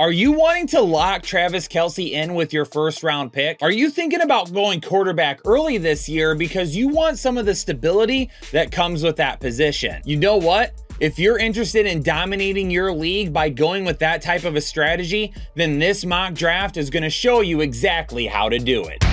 Are you wanting to lock Travis Kelce in with your first round pick? Are you thinking about going quarterback early this year because you want some of the stability that comes with that position? You know what? If you're interested in dominating your league by going with that type of a strategy, then this mock draft is going to show you exactly how to do it.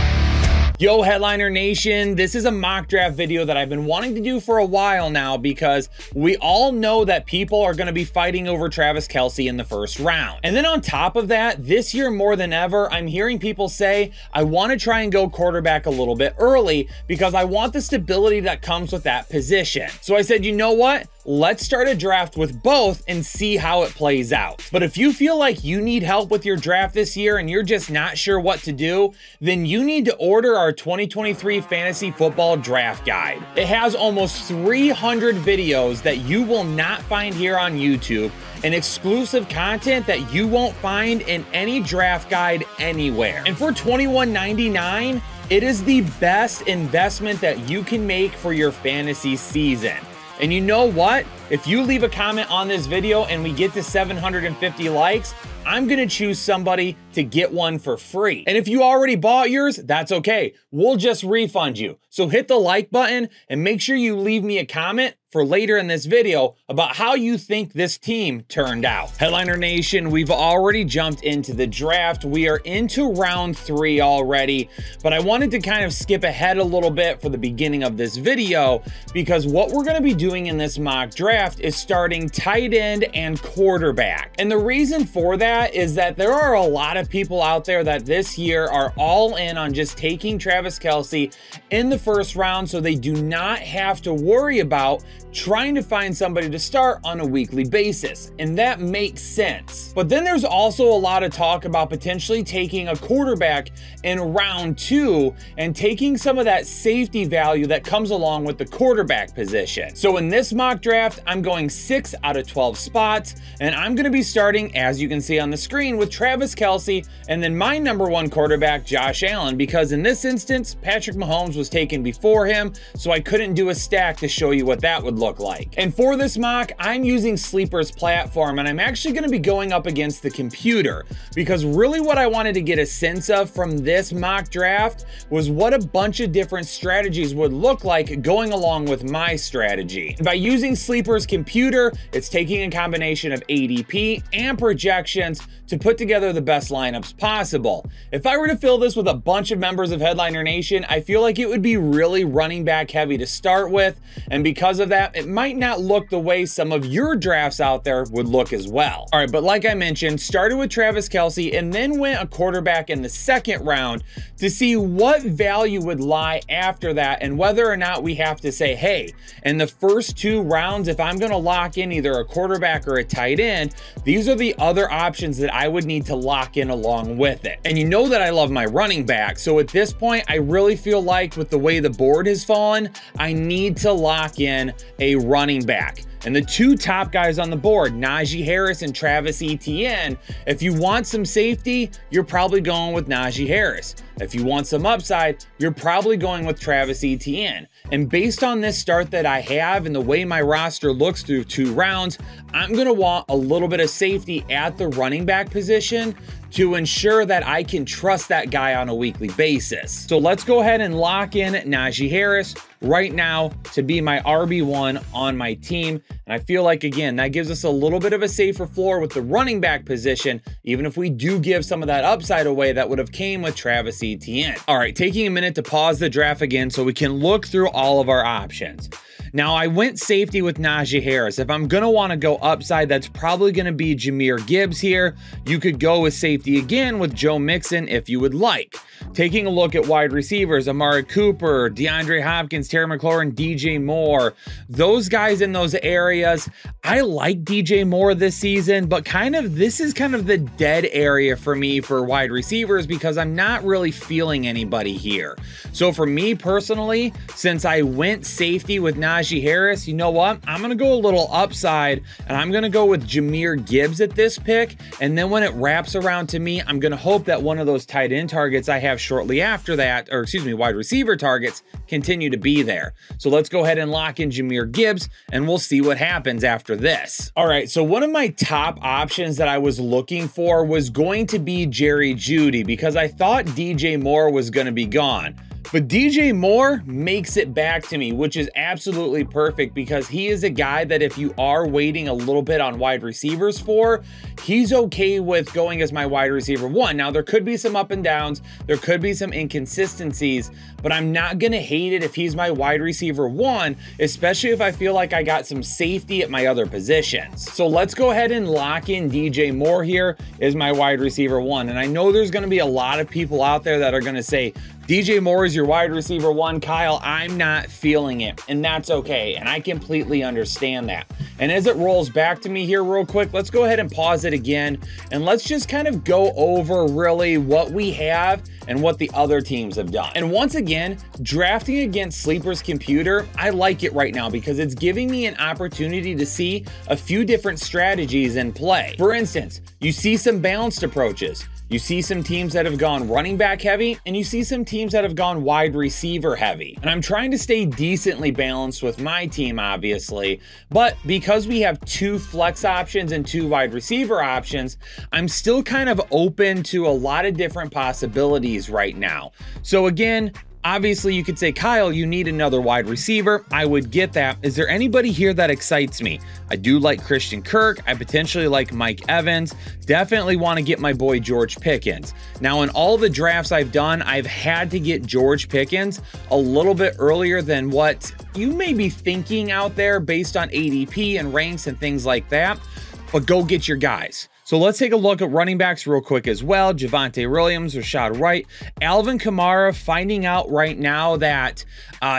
Yo, Headliner Nation, this is a mock draft video that I've been wanting to do for a while now because we all know that people are going to be fighting over Travis Kelce in the first round. And then on top of that, this year more than ever, I'm hearing people say, I want to try and go quarterback a little bit early because I want the stability that comes with that position. So I said, you know what? Let's start a draft with both and see how it plays out. But if you feel like you need help with your draft this year and you're just not sure what to do, then you need to order our 2023 Fantasy Football Draft Guide. It has almost 300 videos that you will not find here on YouTube and exclusive content that you won't find in any draft guide anywhere. And for $21.99, it is the best investment that you can make for your fantasy season. And you know what? If you leave a comment on this video and we get to 750 likes, I'm gonna choose somebody to get one for free. And if you already bought yours, that's okay. We'll just refund you. So hit the like button and make sure you leave me a comment for later in this video about how you think this team turned out. Headliner Nation, we've already jumped into the draft. We are into round three already, but I wanted to kind of skip ahead a little bit for the beginning of this video because what we're gonna be doing in this mock draft is starting tight end and quarterback. And the reason for that is that there are a lot of people out there that this year are all in on just taking Travis Kelce in the first round so they do not have to worry about trying to find somebody to start on a weekly basis, and that makes sense. But then there's also a lot of talk about potentially taking a quarterback in round two and taking some of that safety value that comes along with the quarterback position. So in this mock draft, I'm going 6 out of 12 spots, and I'm going to be starting, as you can see on the screen, with Travis Kelce and then my #1 quarterback, Josh Allen, because in this instance, Patrick Mahomes was taken before him, so I couldn't do a stack to show you what that would look like. And for this mock, I'm using Sleeper's platform, and I'm actually going to be going up against the computer because really what I wanted to get a sense of from this mock draft was what a bunch of different strategies would look like going along with my strategy. And by using Sleeper's computer, it's taking a combination of ADP and projections to put together the best lineups possible. If I were to fill this with a bunch of members of Headliner Nation, I feel like it would be really running back heavy to start with, and because of that, it might not look the way some of your drafts out there would look as well. All right, but like I mentioned, started with Travis Kelce and then went a quarterback in the second round to see what value would lie after that and whether or not we have to say, hey, in the first two rounds, if I'm gonna lock in either a quarterback or a tight end, these are the other options that I would need to lock in along with it. And you know that I love my running back, so at this point, I really feel like with the way the board has fallen, I need to lock in a running back. And the two top guys on the board, Najee Harris and Travis Etienne, if you want some safety, you're probably going with Najee Harris. If you want some upside, you're probably going with Travis Etienne. And based on this start that I have and the way my roster looks through two rounds, I'm going to want a little bit of safety at the running back position to ensure that I can trust that guy on a weekly basis. So let's go ahead and lock in Najee Harris right now to be my RB1 on my team. And I feel like, again, that gives us a little bit of a safer floor with the running back position, even if we do give some of that upside away that would have came with Travis Etienne. All right, taking a minute to pause the draft again so we can look through all of our options. Now, I went safety with Najee Harris. If I'm going to want to go upside, that's probably going to be Jahmyr Gibbs here. You could go with safety again with Joe Mixon if you would like. Taking a look at wide receivers, Amari Cooper, DeAndre Hopkins, Terry McLaurin, DJ Moore, those guys in those areas. I like DJ Moore this season, but this is kind of the dead area for me for wide receivers because I'm not really feeling anybody here. So for me personally, since I went safety with Najee Najee Harris, you know what? I'm going to go a little upside, and I'm going to go with Jahmyr Gibbs at this pick. And then when it wraps around to me, I'm going to hope that one of those tight end targets I have shortly after that, or excuse me, wide receiver targets continue to be there. So let's go ahead and lock in Jahmyr Gibbs, and we'll see what happens after this. All right, so one of my top options that I was looking for was going to be Jerry Jeudy, because I thought DJ Moore was going to be gone. But DJ Moore makes it back to me, which is absolutely perfect, because he is a guy that if you are waiting a little bit on wide receivers for, he's okay with going as my wide receiver one. Now, there could be some up and downs. There could be some inconsistencies, but I'm not going to hate it if he's my wide receiver one, especially if I feel like I got some safety at my other positions. So let's go ahead and lock in DJ Moore here as my wide receiver one. And I know there's going to be a lot of people out there that are going to say, DJ Moore is your wide receiver one, Kyle. I'm not feeling it, and that's okay, and I completely understand that. And as it rolls back to me here real quick, let's go ahead and pause it again, and let's just kind of go over really what we have and what the other teams have done. And once again, drafting against Sleeper's computer, I like it right now because it's giving me an opportunity to see a few different strategies in play. For instance, you see some balanced approaches. You see some teams that have gone running back heavy, and you see some teams that have gone wide receiver heavy. And I'm trying to stay decently balanced with my team, obviously, but because we have two flex options and two wide receiver options, I'm still kind of open to a lot of different possibilities right now. So again, obviously, you could say, Kyle, you need another wide receiver. I would get that. Is there anybody here that excites me? I do like Christian Kirk. I potentially like Mike Evans. Definitely want to get my boy George Pickens. Now, in all the drafts I've done, I've had to get George Pickens a little bit earlier than what you may be thinking out there based on ADP and ranks and things like that. But go get your guys. So let's take a look at running backs real quick as well. Javonte Williams, Rachaad White, Alvin Kamara, finding out right now that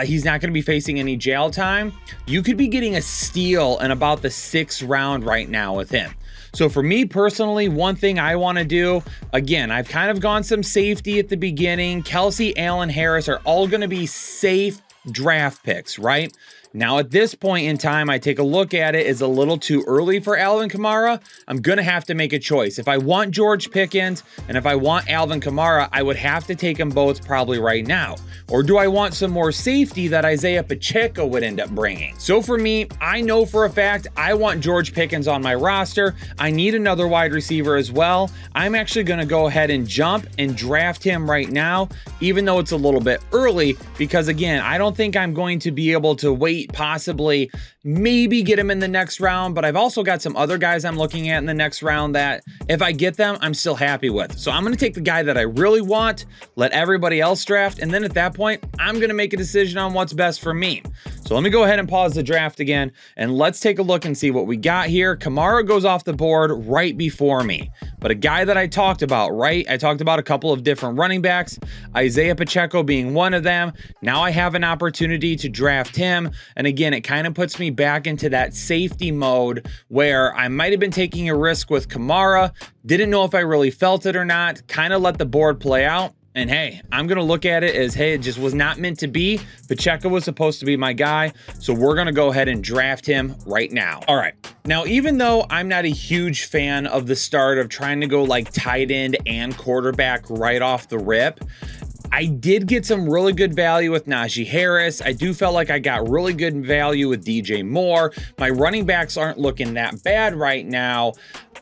he's not going to be facing any jail time. You could be getting a steal in about the 6th round right now with him. So for me personally, one thing I want to do, again, I've kind of gone some safety at the beginning. Kelce, Allen, Harris are all going to be safe draft picks, right? Now, at this point in time, I take a look at it as a little too early for Alvin Kamara. I'm going to have to make a choice. If I want George Pickens and if I want Alvin Kamara, I would have to take them both probably right now. Or do I want some more safety that Isaiah Pacheco would end up bringing? So for me, I know for a fact I want George Pickens on my roster. I need another wide receiver as well. I'm actually going to go ahead and jump and draft him right now, even though it's a little bit early, because again, I don't think I'm going to be able to wait, possibly maybe get him in the next round, but I've also got some other guys I'm looking at in the next round that if I get them, I'm still happy with. So I'm going to take the guy that I really want, let everybody else draft, and then at that point, I'm going to make a decision on what's best for me. So let me go ahead and pause the draft again, and let's take a look and see what we got here. Kamara goes off the board right before me, but a guy that I talked about, right? I talked about a couple of different running backs, Isaiah Pacheco being one of them. Now I have an opportunity to draft him. And again, it kind of puts me back into that safety mode where I might have been taking a risk with Kamara, didn't know if I really felt it or not, kind of let the board play out. And hey, I'm going to look at it as, hey, it just was not meant to be. Pacheco was supposed to be my guy, so we're going to go ahead and draft him right now. All right. Now, even though I'm not a huge fan of the start of trying to go like tight end and quarterback right off the rip, I did get some really good value with Najee Harris. I do feel like I got really good value with DJ Moore. My running backs aren't looking that bad right now.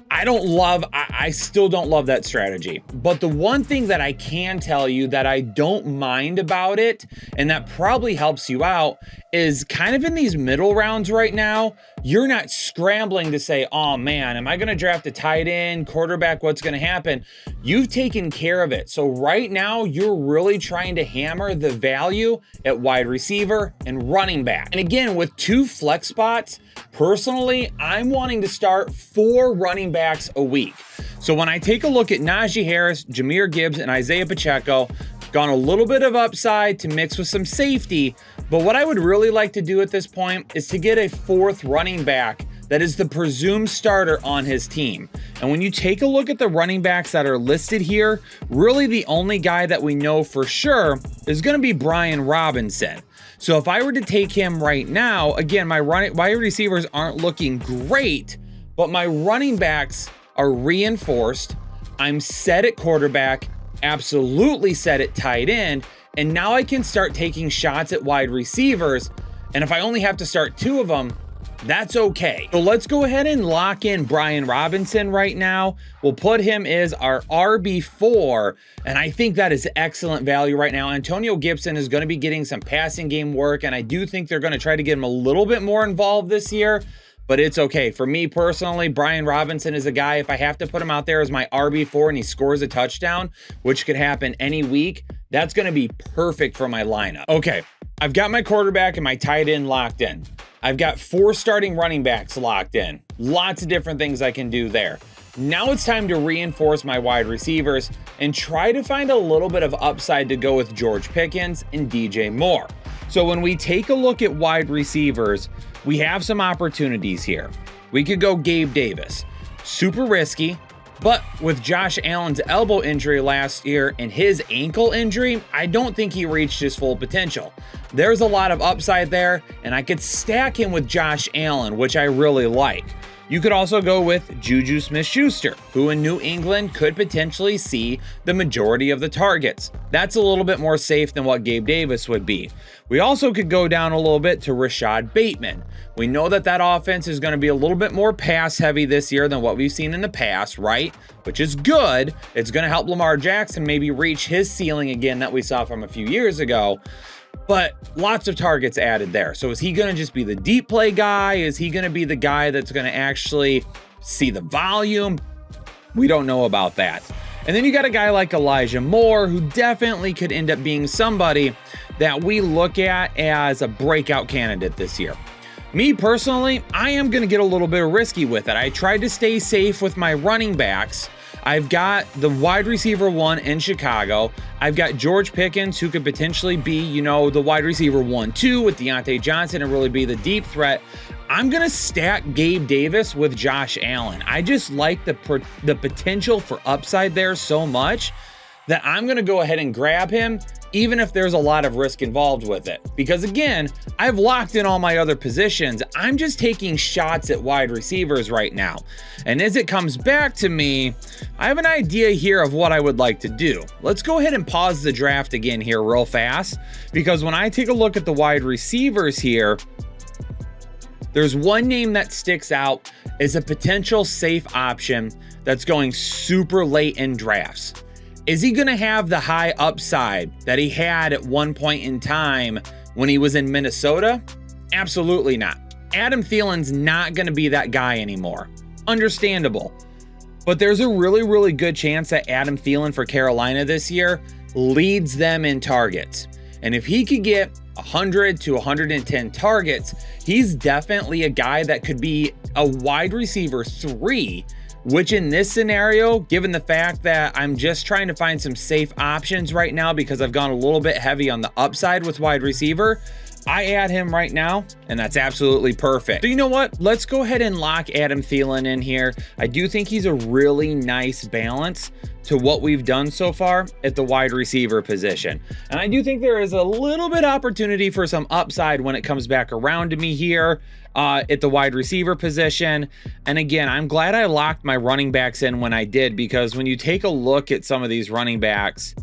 I still don't love that strategy. But the one thing that I can tell you that I don't mind about it, and that probably helps you out, is kind of in these middle rounds right now, you're not scrambling to say, oh man, am I going to draft a tight end, quarterback, what's going to happen? You've taken care of it. So right now, you're really trying to hammer the value at wide receiver and running back. And again, with two flex spots, personally, I'm wanting to start 4 running backs a week. So when I take a look at Najee Harris, Jahmyr Gibbs, and Isaiah Pacheco, gone a little bit of upside to mix with some safety, but what I would really like to do at this point is to get a 4th running back that is the presumed starter on his team. And when you take a look at the running backs that are listed here, really the only guy that we know for sure is going to be Brian Robinson. So if I were to take him right now, again, my wide receivers aren't looking great, but my running backs are reinforced. I'm set at quarterback, absolutely set at tight end, and now I can start taking shots at wide receivers. And if I only have to start two of them, that's okay. So let's go ahead and lock in Brian Robinson right now. We'll put him as our RB4, and I think that is excellent value right now. Antonio Gibson is going to be getting some passing game work, and I do think they're going to try to get him a little bit more involved this year, but it's okay. For me personally, Brian Robinson is a guy, if I have to put him out there as my RB4 and he scores a touchdown, which could happen any week, that's going to be perfect for my lineup. Okay, I've got my quarterback and my tight end locked in. I've got four starting running backs locked in. Lots of different things I can do there. Now it's time to reinforce my wide receivers and try to find a little bit of upside to go with George Pickens and DJ Moore. So when we take a look at wide receivers, we have some opportunities here. We could go Gabe Davis, super risky, but with Josh Allen's elbow injury last year and his ankle injury, I don't think he reached his full potential. There's a lot of upside there, and I could stack him with Josh Allen, which I really like. You could also go with Juju Smith Schuster, who in New England could potentially see the majority of the targets. That's a little bit more safe than what Gabe Davis would be. We also could go down a little bit to Rashad Bateman. We know that that offense is going to be a little bit more pass heavy this year than what we've seen in the past, right? Which is good. It's going to help Lamar Jackson maybe reach his ceiling again that we saw from a few years ago. But lots of targets added there. So is he going to just be the deep play guy? Is he going to be the guy that's going to actually see the volume? We don't know about that. And then you got a guy like Elijah Moore, who definitely could end up being somebody that we look at as a breakout candidate this year. Me personally, I am going to get a little bit risky with it. I tried to stay safe with my running backs. I've got the wide receiver one in Chicago. I've got George Pickens, who could potentially be, you know, the wide receiver 1-2 with Deontay Johnson and really be the deep threat. I'm going to stack Gabe Davis with Josh Allen. I just like the potential for upside there so much that I'm going to go ahead and grab him, even if there's a lot of risk involved with it. Because again, I've locked in all my other positions. I'm just taking shots at wide receivers right now. And as it comes back to me, I have an idea here of what I would like to do. Let's go ahead and pause the draft again here real fast, because when I take a look at the wide receivers here, there's one name that sticks out as a potential safe option that's going super late in drafts. Is he going to have the high upside that he had at one point in time when he was in Minnesota? Absolutely not. Adam Thielen's not going to be that guy anymore. Understandable. But there's a really, really good chance that Adam Thielen for Carolina this year leads them in targets. And if he could get 100 to 110 targets, he's definitely a guy that could be a wide receiver 3, which in this scenario, given the fact that I'm just trying to find some safe options right now because I've gone a little bit heavy on the upside with wide receiver, I add him right now, and that's absolutely perfect. So you know what? Let's go ahead and lock Adam Thielen in here. I do think he's a really nice balance to what we've done so far at the wide receiver position. And I do think there is a little bit opportunity for some upside when it comes back around to me here at the wide receiver position. And again, I'm glad I locked my running backs in when I did, because when you take a look at some of these running backs,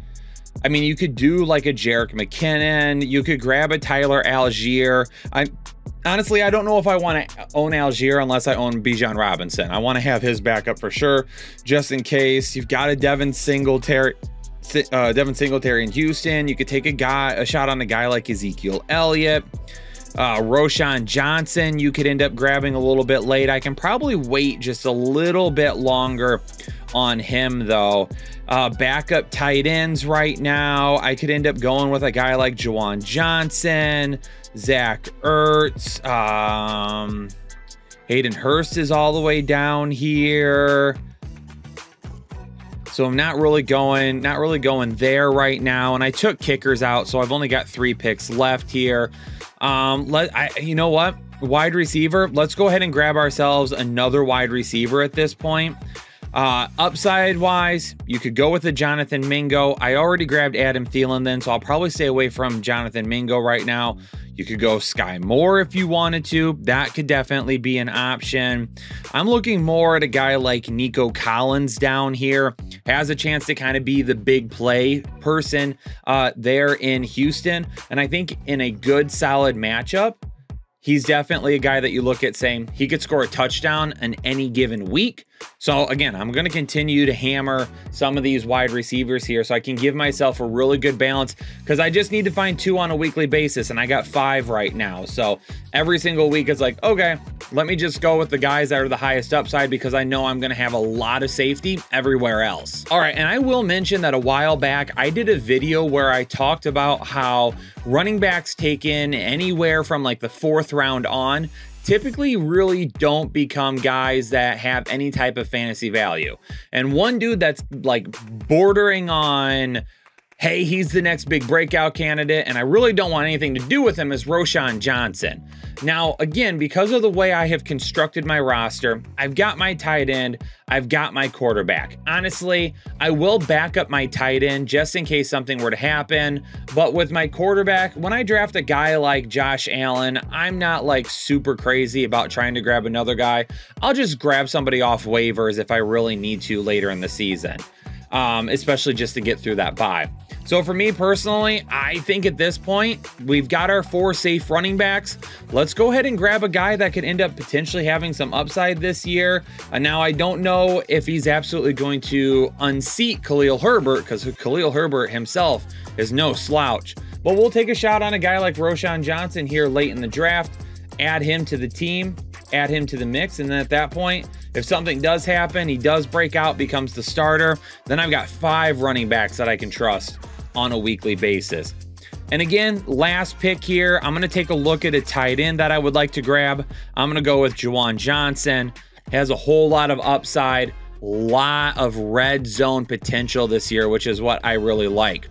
I mean, you could do like a Jerick McKinnon, you could grab a Tyler Algier. Honestly, I don't know if I want to own Algier unless I own Bijan Robinson. I want to have his backup for sure, just in case. You've got a Devin Singletary in Houston. You could take a shot on a guy like Ezekiel Elliott. Roschon Johnson, you could end up grabbing a little bit late. I can probably wait just a little bit longer on him though. Backup tight ends right now, I could end up going with a guy like Juwan Johnson, Zach Ertz, Hayden Hurst is all the way down here. So I'm not really going there right now. And I took kickers out, so I've only got 3 picks left here. You know what? wide receiver, let's go ahead and grab ourselves another wide receiver at this point. Upside wise, you could go with a Jonathan Mingo. I already grabbed Adam Thielen then, so I'll probably stay away from Jonathan Mingo right now. You could go Sky Moore if you wanted to. That could definitely be an option. I'm looking more at a guy like Nico Collins down here. Has a chance to kind of be the big play person there in Houston. And I think in a good solid matchup, he's definitely a guy that you look at saying he could score a touchdown in any given week. So again, I'm going to continue to hammer some of these wide receivers here so I can give myself a really good balance, because I just need to find two on a weekly basis and I got five right now. So every single week it's like, okay, let me just go with the guys that are the highest upside because I know I'm going to have a lot of safety everywhere else. All right. And I will mention that a while back, I did a video where I talked about how running backs taken anywhere from like the 4th round on typically really don't become guys that have any type of fantasy value. And one dude that's like bordering on, hey, he's the next big breakout candidate and I really don't want anything to do with him, is Roschon Johnson. Now, again, because of the way I have constructed my roster, I've got my tight end, I've got my quarterback. Honestly, I will back up my tight end just in case something were to happen. But with my quarterback, when I draft a guy like Josh Allen, I'm not like super crazy about trying to grab another guy. I'll just grab somebody off waivers if I really need to later in the season. Especially just to get through that bye. So for me personally, I think at this point, we've got our 4 safe running backs. Let's go ahead and grab a guy that could end up potentially having some upside this year. And now I don't know if he's absolutely going to unseat Khalil Herbert, because Khalil Herbert himself is no slouch. But we'll take a shot on a guy like Roschon Johnson here late in the draft, add him to the team, add him to the mix, and then at that point, if something does happen, he does break out, becomes the starter, then I've got 5 running backs that I can trust on a weekly basis. And again, last pick here, I'm going to take a look at a tight end that I would like to grab. I'm going to go with Juwan Johnson. Has a whole lot of upside, lot of red zone potential this year, which is what I really like.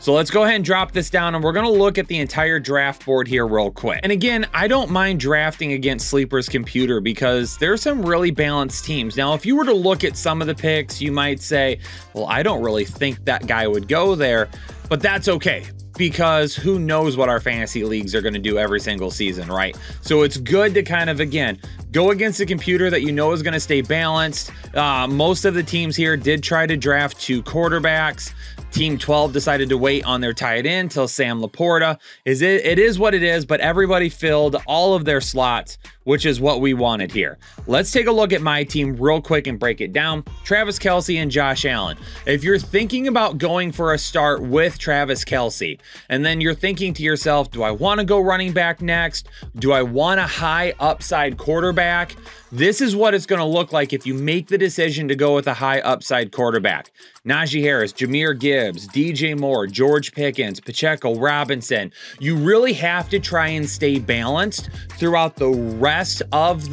So let's go ahead and drop this down, and we're going to look at the entire draft board here real quick. And again, I don't mind drafting against Sleeper's Computer because there's some really balanced teams. Now, if you were to look at some of the picks, you might say, well, I don't really think that guy would go there, but that's okay, because who knows what our fantasy leagues are going to do every single season, right? So it's good to kind of, again, go against a computer that you know is going to stay balanced. Most of the teams here did try to draft 2 quarterbacks. Team 12 decided to wait on their tight end till Sam Laporta. It is what it is, but everybody filled all of their slots, which is what we wanted here. Let's take a look at my team real quick and break it down. Travis Kelce and Josh Allen. If you're thinking about going for a start with Travis Kelce, and then you're thinking to yourself, do I want to go running back next? Do I want a high upside quarterback? This is what it's going to look like if you make the decision to go with a high upside quarterback. Najee Harris, Jahmyr Gibbs, DJ Moore, George Pickens, Pacheco, Robinson. You really have to try and stay balanced throughout the rest of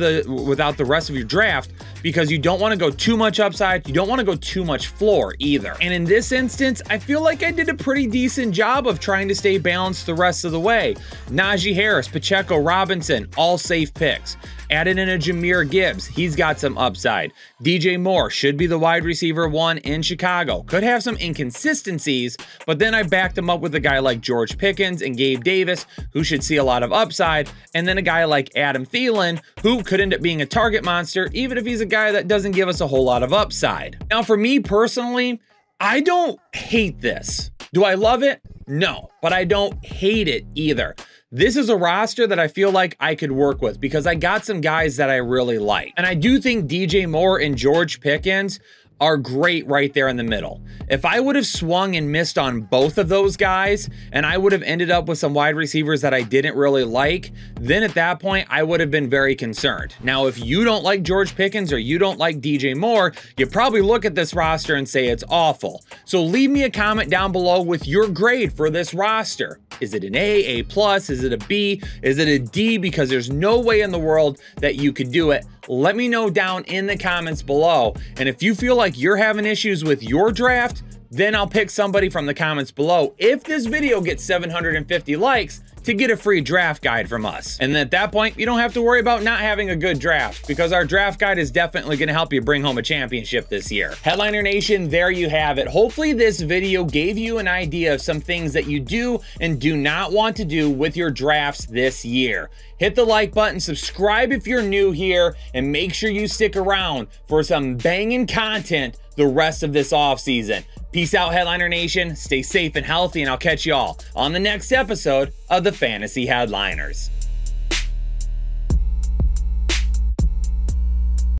your draft, because you don't want to go too much upside. You don't want to go too much floor either. And in this instance, I feel like I did a pretty decent job of trying to stay balanced the rest of the way. Najee Harris, Pacheco, Robinson, all safe picks. Added in a Jahmyr Gibbs. He's got some upside. DJ Moore should be the wide receiver 1 in Chicago. Could have some inconsistencies, but then I backed him up with a guy like George Pickens and Gabe Davis, who should see a lot of upside, and then a guy like Adam Thielen, who could end up being a target monster, even if he's a guy that doesn't give us a whole lot of upside. Now, for me personally, I don't hate this. Do I love it? No, but I don't hate it either. This is a roster that I feel like I could work with because I got some guys that I really like. And I do think DJ Moore and George Pickens are great right there in the middle. If I would have swung and missed on both of those guys, and I would have ended up with some wide receivers that I didn't really like, then at that point, I would have been very concerned. Now, if you don't like George Pickens or you don't like DJ Moore, you probably look at this roster and say it's awful. So leave me a comment down below with your grade for this roster. Is it an A plus? Is it a B? Is it a D? Because there's no way in the world that you could do it. Let me know down in the comments below. And if you feel like you're having issues with your draft, then I'll pick somebody from the comments below. If this video gets 750 likes, to get a free draft guide from us. And then at that point, you don't have to worry about not having a good draft, because our draft guide is definitely going to help you bring home a championship this year. Headliner Nation, there you have it. Hopefully this video gave you an idea of some things that you do and do not want to do with your drafts this year. Hit the like button, subscribe if you're new here, and make sure you stick around for some banging content the rest of this offseason. Peace out, Headliner Nation. Stay safe and healthy, and I'll catch y'all on the next episode of The Fantasy Headliners.